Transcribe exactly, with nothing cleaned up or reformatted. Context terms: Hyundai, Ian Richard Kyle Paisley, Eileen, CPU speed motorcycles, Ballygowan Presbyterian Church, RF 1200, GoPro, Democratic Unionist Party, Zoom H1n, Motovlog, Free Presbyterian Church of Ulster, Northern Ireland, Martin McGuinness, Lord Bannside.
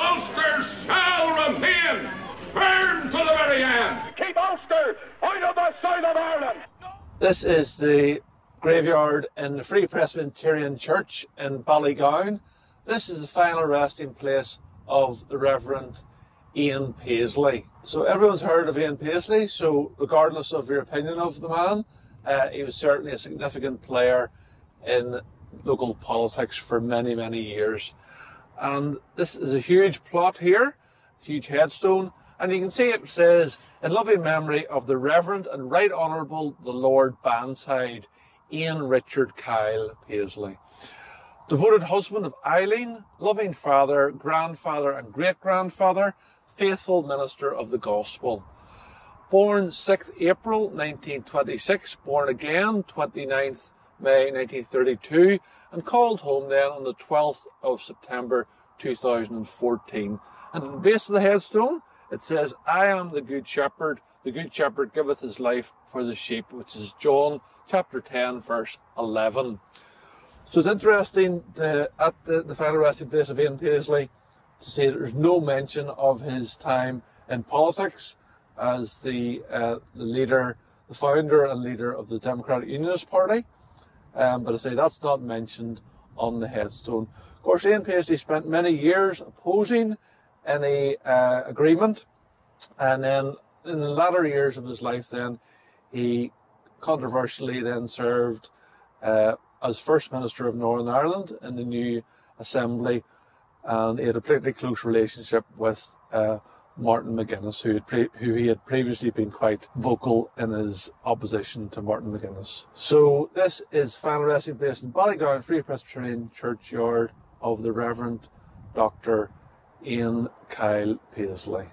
Ulster shall remain firm to the very end. Keep Ulster out of the south of Ireland. This is the graveyard in the Free Presbyterian Church in Ballygowan. This is the final resting place of the Reverend Ian Paisley. So everyone's heard of Ian Paisley, so regardless of your opinion of the man, uh, he was certainly a significant player in local politics for many, many years. And this is a huge plot here, a huge headstone, and you can see it says, in loving memory of the Reverend and Right Honourable the Lord Bannside, Ian Richard Kyle Paisley. Devoted husband of Eileen, loving father, grandfather and great-grandfather, faithful minister of the gospel. Born sixth April nineteen twenty-six, born again twenty-ninth May nineteen thirty-two, and called home then on the twelfth of September two thousand fourteen. And at the base of the headstone, it says, I am the good shepherd, the good shepherd giveth his life for the sheep, which is John chapter ten, verse eleven. So it's interesting the, at the, the final resting place of Ian Paisley to see that there's no mention of his time in politics as the, uh, the leader, the founder and leader of the Democratic Unionist Party. Um, but I say that's not mentioned on the headstone. Of course, Ian Paisley spent many years opposing any uh, agreement, and then in the latter years of his life, then he controversially then served uh, as First Minister of Northern Ireland in the new Assembly, and he had a particularly close relationship with uh, Martin McGuinness, who, had pre who he had previously been quite vocal in his opposition to Martin McGuinness. So this is final resting place in Ballygowan Free Presbyterian Churchyard of the Reverend Doctor Ian Kyle Paisley.